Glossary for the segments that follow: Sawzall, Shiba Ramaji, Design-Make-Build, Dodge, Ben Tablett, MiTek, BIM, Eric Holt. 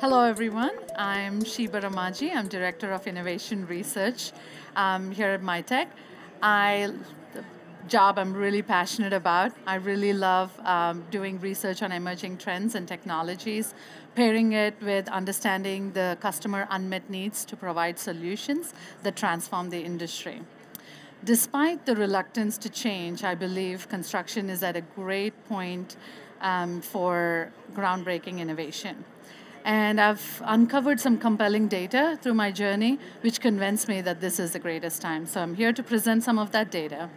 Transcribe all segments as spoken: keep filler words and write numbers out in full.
Hello everyone, I'm Shiba Ramaji. I'm Director of Innovation Research um, here at MiTek. I, the job I'm really passionate about, I really love um, doing research on emerging trends and technologies, pairing it with understanding the customer unmet needs to provide solutions that transform the industry. Despite the reluctance to change, I believe construction is at a great point um, for groundbreaking innovation. And I've uncovered some compelling data through my journey, which convinced me that this is the greatest time. So I'm here to present some of that data.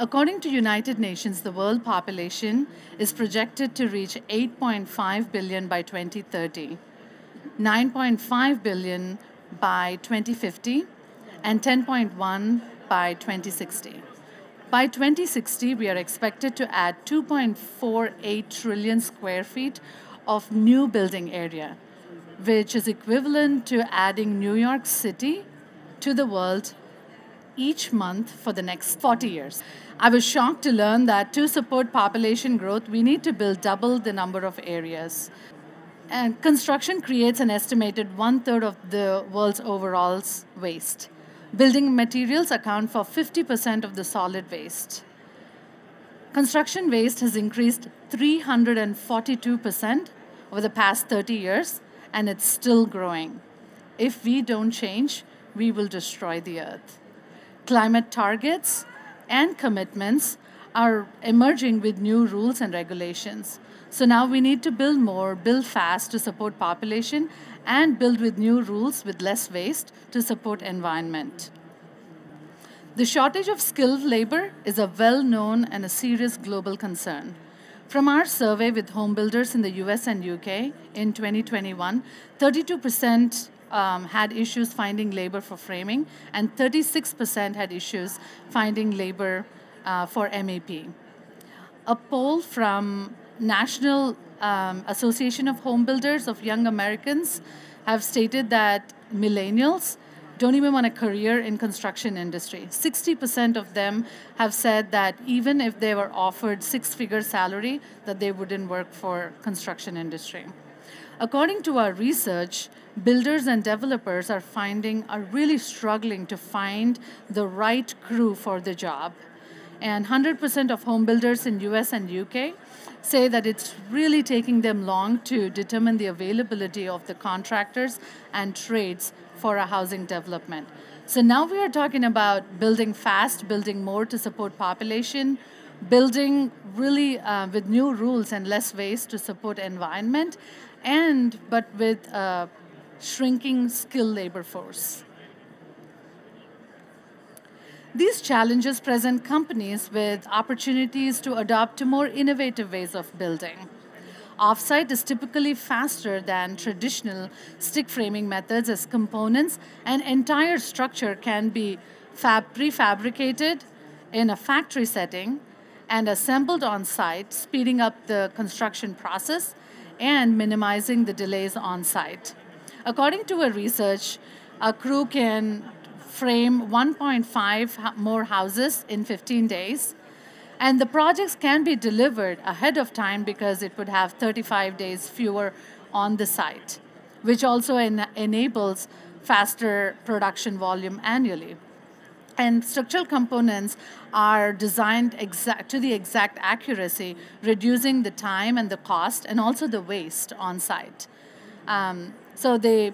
According to United Nations, the world population is projected to reach eight point five billion by twenty thirty, nine point five billion by twenty fifty, and ten point one by twenty sixty. By twenty sixty, we are expected to add two point four eight trillion square feet of new building area, which is equivalent to adding New York City to the world each month for the next forty years. I was shocked to learn that to support population growth, we need to build double the number of areas. And construction creates an estimated one-third of the world's overall waste. Building materials account for fifty percent of the solid waste. Construction waste has increased three hundred forty-two percent over the past thirty years, and it's still growing. If we don't change, we will destroy the earth. Climate targets and commitments are emerging with new rules and regulations. So now we need to build more, build fast to support population, and build with new rules with less waste to support environment. The shortage of skilled labor is a well-known and a serious global concern. From our survey with home builders in the U S and U K in twenty twenty-one, thirty-two percent um, had issues finding labor for framing, and thirty-six percent had issues finding labor uh, for M A P. A poll from National um, Association of Home Builders of Young Americans have stated that millennials don't even want a career in construction industry. sixty percent of them have said that even if they were offered six-figure salary, that they wouldn't work for construction industry. According to our research, builders and developers are finding, are really struggling to find the right crew for the job. And one hundred percent of home builders in U S and U K say that it's really taking them long to determine the availability of the contractors and trades for a housing development. So now we are talking about building fast, building more to support population, building really uh, with new rules and less waste to support environment, and but with a shrinking skilled labor force. These challenges present companies with opportunities to adopt to more innovative ways of building. Offsite is typically faster than traditional stick framing methods, as components and entire structure can be fab prefabricated in a factory setting and assembled on site, speeding up the construction process and minimizing the delays on site. According to a research, a crew can frame one point five more houses in fifteen days. And the projects can be delivered ahead of time because it would have thirty-five days fewer on the site, which also en enables faster production volume annually. And structural components are designed exact to the exact accuracy, reducing the time and the cost and also the waste on site. Um, so they,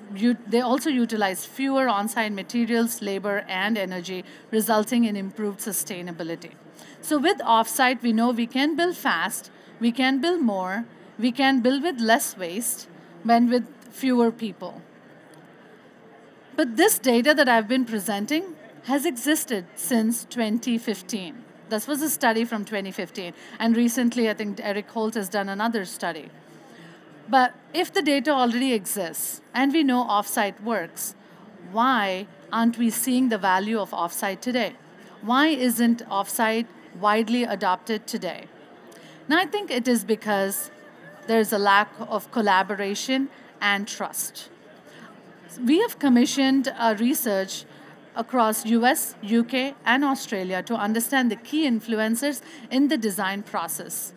they also utilize fewer on-site materials, labor, and energy, resulting in improved sustainability. So with offsite, we know we can build fast, we can build more, we can build with less waste, and with fewer people. But this data that I've been presenting has existed since twenty fifteen. This was a study from twenty fifteen. And recently, I think Eric Holt has done another study. But if the data already exists and we know offsite works, why aren't we seeing the value of offsite today? Why isn't offsite widely adopted today? Now, I think it is because there's a lack of collaboration and trust. We have commissioned a research across U S, U K, and Australia to understand the key influencers in the design process.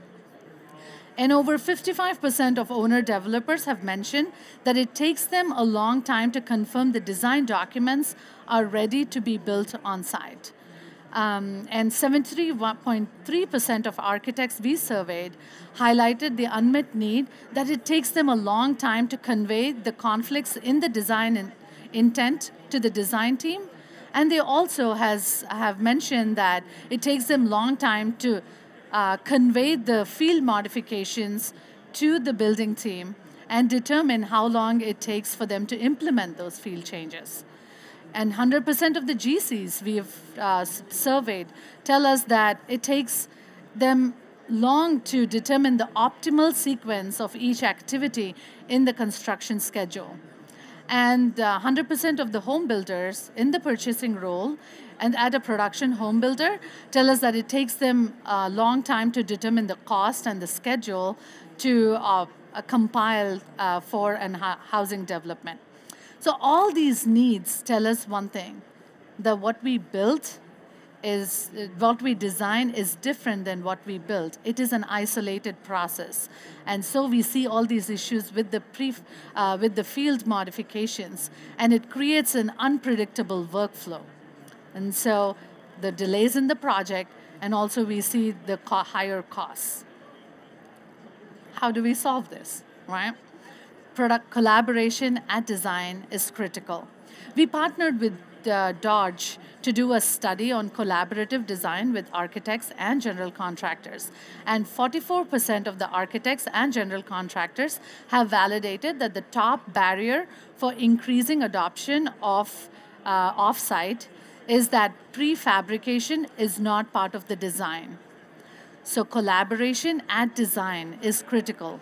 And over fifty-five percent of owner developers have mentioned that it takes them a long time to confirm the design documents are ready to be built on site. Um, and seventy-three point three percent of architects we surveyed highlighted the unmet need that it takes them a long time to convey the conflicts in the design in, intent to the design team. And they also has, have mentioned that it takes them a long time to uh, convey the field modifications to the building team and determine how long it takes for them to implement those field changes. And one hundred percent of the G Cs we have uh, surveyed tell us that it takes them long to determine the optimal sequence of each activity in the construction schedule. And one hundred percent uh, of the home builders in the purchasing role and at a production home builder tell us that it takes them a long time to determine the cost and the schedule to uh, uh, compile uh, for an housing development. So all these needs tell us one thing, that what we built is, what we design is different than what we built. It is an isolated process. And so we see all these issues with the, pre, uh, with the field modifications, and it creates an unpredictable workflow. And so the delays in the project, and also we see the co- higher costs. How do we solve this, right? Product collaboration at design is critical. We partnered with uh, Dodge to do a study on collaborative design with architects and general contractors. And forty-four percent of the architects and general contractors have validated that the top barrier for increasing adoption of uh, off-site is that prefabrication is not part of the design. So collaboration at design is critical.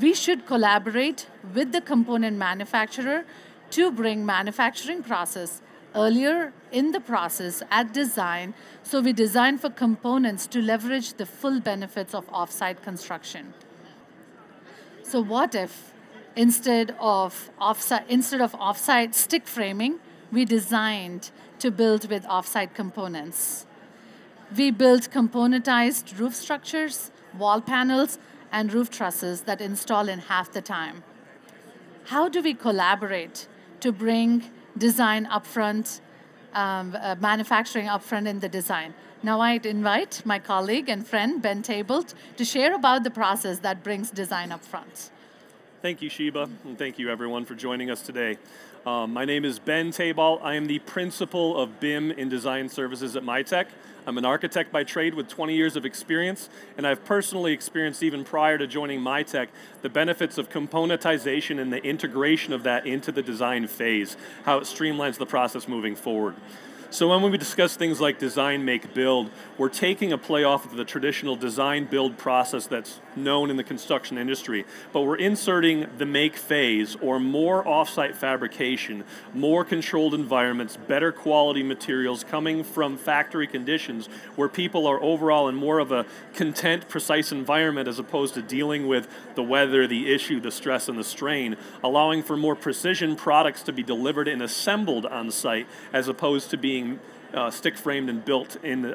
We should collaborate with the component manufacturer to bring manufacturing process earlier in the process at design, so we design for components to leverage the full benefits of off-site construction. So what if instead of off-site, instead of off-site stick framing, we designed to build with off-site components? We built componentized roof structures, wall panels, and roof trusses that install in half the time. How do we collaborate to bring design upfront, um, uh, manufacturing upfront in the design? Now I'd invite my colleague and friend, Ben Tablett, to share about the process that brings design upfront. Thank you, Shiba, and thank you everyone for joining us today. Um, my name is Ben Tablett. I am the principal of B I M in design services at MiTek. I'm an architect by trade with twenty years of experience, and I've personally experienced, even prior to joining MiTek, the benefits of componentization and the integration of that into the design phase, how it streamlines the process moving forward. So when we discuss things like design, make, build, we're taking a play off of the traditional design build process that's known in the construction industry, but we're inserting the make phase, or more off-site fabrication, more controlled environments, better quality materials coming from factory conditions where people are overall in more of a content, precise environment as opposed to dealing with the weather, the issue, the stress, and the strain, allowing for more precision products to be delivered and assembled on site as opposed to being Uh, stick framed and built in uh,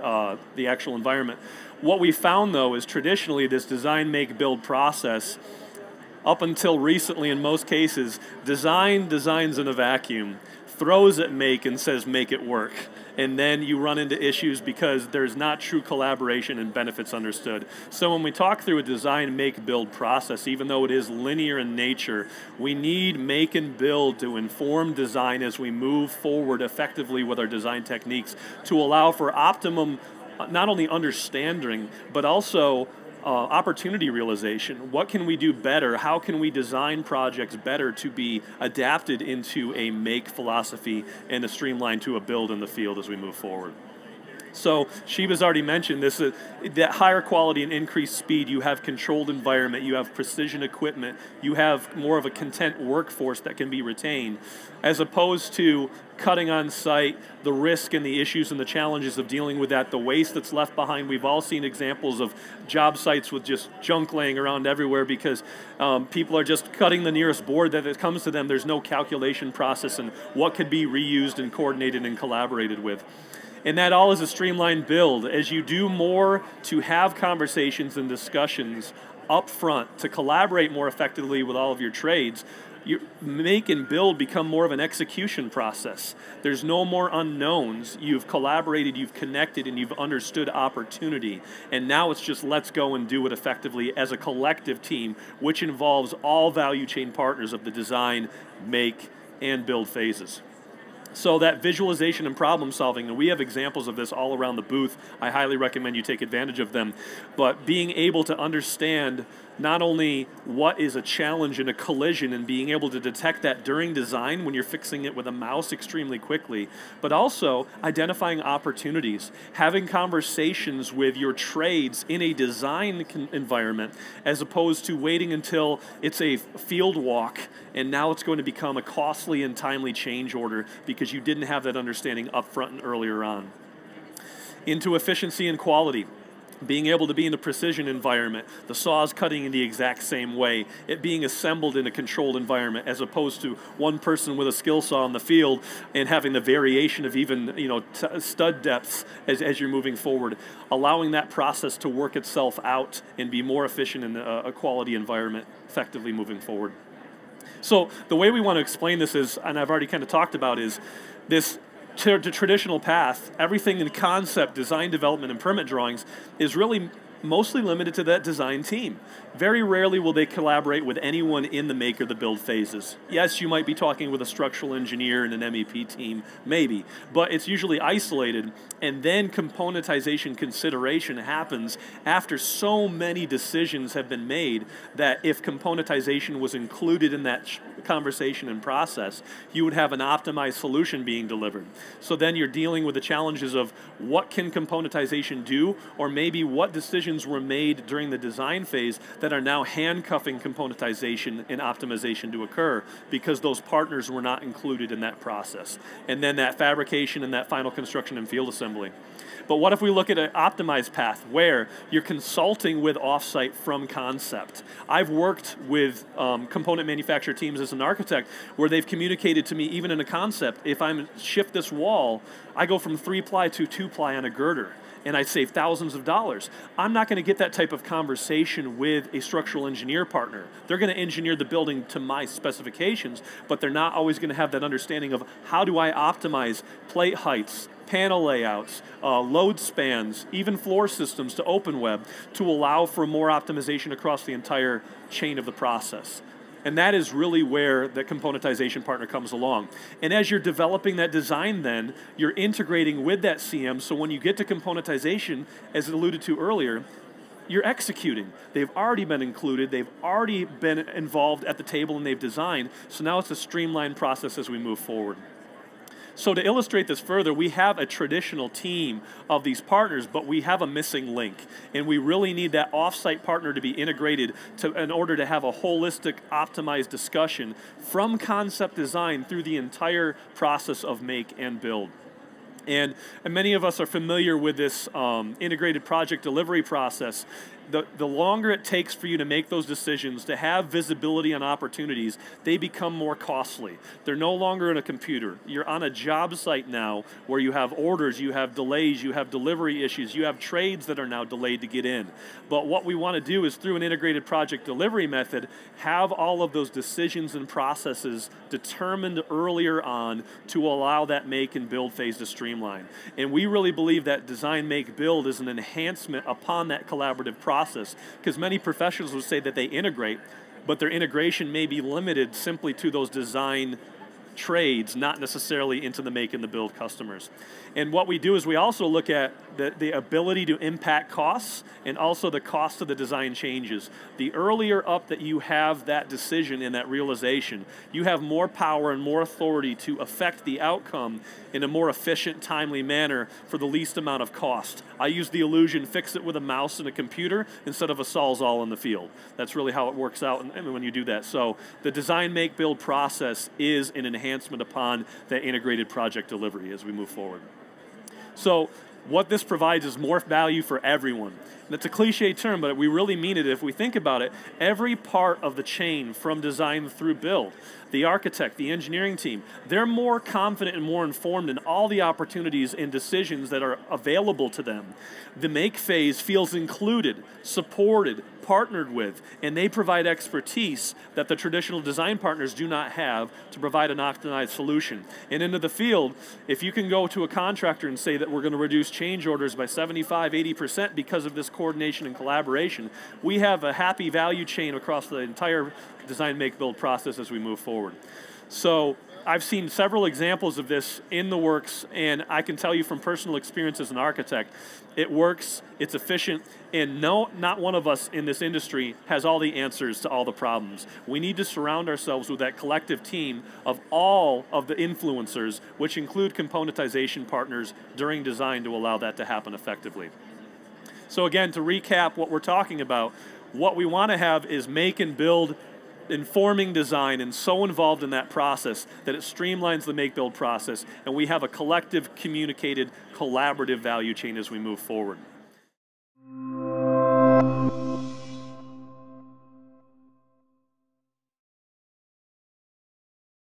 the actual environment. What we found though is traditionally this design, make, build process, up until recently in most cases, design designs in a vacuum, throws at make and says make it work. And then you run into issues because there's not true collaboration and benefits understood. So when we talk through a design, make, build process, even though it is linear in nature, we need make and build to inform design as we move forward effectively with our design techniques to allow for optimum, not only understanding, but also Uh, opportunity realization. What can we do better? How can we design projects better to be adapted into a make philosophy and a streamline to a build in the field as we move forward? So Shiba's already mentioned this, uh, that higher quality and increased speed, you have controlled environment, you have precision equipment, you have more of a content workforce that can be retained, as opposed to cutting on site, the risk and the issues and the challenges of dealing with that, the waste that's left behind. We've all seen examples of job sites with just junk laying around everywhere because um, people are just cutting the nearest board that it comes to them. There's no calculation process and what could be reused and coordinated and collaborated with. And that all is a streamlined build. As you do more to have conversations and discussions up front to collaborate more effectively with all of your trades, you make and build become more of an execution process. There's no more unknowns. You've collaborated, you've connected, and you've understood opportunity. And now it's just let's go and do it effectively as a collective team, which involves all value chain partners of the design, make, and build phases. So that visualization and problem solving, and we have examples of this all around the booth. I highly recommend you take advantage of them. But being able to understand not only what is a challenge and a collision and being able to detect that during design when you're fixing it with a mouse extremely quickly, but also identifying opportunities, having conversations with your trades in a design environment as opposed to waiting until it's a field walk and now it's going to become a costly and timely change order because you didn't have that understanding up front and earlier on. Into efficiency and quality. Being able to be in a precision environment, the saws cutting in the exact same way, it being assembled in a controlled environment as opposed to one person with a skill saw in the field and having the variation of even you know t stud depths as, as you're moving forward, allowing that process to work itself out and be more efficient in a, a quality environment effectively moving forward. So the way we want to explain this is, and I've already kind of talked about, is this To the traditional path, everything in concept, design development, and permit drawings is really mostly limited to that design team. Very rarely will they collaborate with anyone in the make or the build phases. Yes, you might be talking with a structural engineer and an M E P team, maybe, but it's usually isolated, and then componentization consideration happens after so many decisions have been made that if componentization was included in that conversation and process, you would have an optimized solution being delivered. So then you're dealing with the challenges of what can componentization do, or maybe what decision were made during the design phase that are now handcuffing componentization and optimization to occur because those partners were not included in that process. And then that fabrication and that final construction and field assembly. But what if we look at an optimized path where you're consulting with offsite from concept? I've worked with um, component manufacturer teams as an architect where they've communicated to me, even in a concept, if I shift this wall, I go from three ply to two ply on a girder, and I save thousands of dollars. I'm not going to get that type of conversation with a structural engineer partner. They're going to engineer the building to my specifications, but they're not always going to have that understanding of how do I optimize plate heights, panel layouts, uh, load spans, even floor systems to open web to allow for more optimization across the entire chain of the process. And that is really where the componentization partner comes along. And as you're developing that design then, you're integrating with that C M, so when you get to componentization, as alluded to earlier, you're executing. They've already been included, they've already been involved at the table, and they've designed, so now it's a streamlined process as we move forward. So to illustrate this further, we have a traditional team of these partners, but we have a missing link. And we really need that off-site partner to be integrated to, in order to have a holistic, optimized discussion from concept design through the entire process of make and build. And many of us are familiar with this um, integrated project delivery process. The, the longer it takes for you to make those decisions, to have visibility on opportunities, they become more costly. They're no longer in a computer. You're on a job site now where you have orders, you have delays, you have delivery issues, you have trades that are now delayed to get in. But what we want to do is through an integrated project delivery method, have all of those decisions and processes determined earlier on to allow that make and build phase to streamline. And we really believe that design, make, build is an enhancement upon that collaborative process. Because many professionals would say that they integrate, but their integration may be limited simply to those design trades, not necessarily into the make and the build customers. And what we do is we also look at the, the ability to impact costs and also the cost of the design changes. The earlier up that you have that decision and that realization, you have more power and more authority to affect the outcome in a more efficient, timely manner for the least amount of cost. I use the illusion, fix it with a mouse and a computer instead of a sawzall in the field. That's really how it works out when you do that. So the design, make, build process is an enhancement enhancement upon that integrated project delivery as we move forward. So what this provides is more value for everyone. That's a cliche term, but we really mean it if we think about it. Every part of the chain from design through build, the architect, the engineering team, they're more confident and more informed in all the opportunities and decisions that are available to them. The make phase feels included, supported, partnered with, and they provide expertise that the traditional design partners do not have to provide an optimized solution. And into the field, if you can go to a contractor and say that we're going to reduce change orders by seventy-five, eighty percent because of this coordination and collaboration, we have a happy value chain across the entire design-make-build process as we move forward. So I've seen several examples of this in the works, and I can tell you from personal experience as an architect, it works, it's efficient, and no, not one of us in this industry has all the answers to all the problems. We need to surround ourselves with that collective team of all of the influencers, which include componentization partners during design to allow that to happen effectively. So again, to recap what we're talking about, what we want to have is make and build informing design and so involved in that process that it streamlines the make-build process, and we have a collective, communicated, collaborative value chain as we move forward.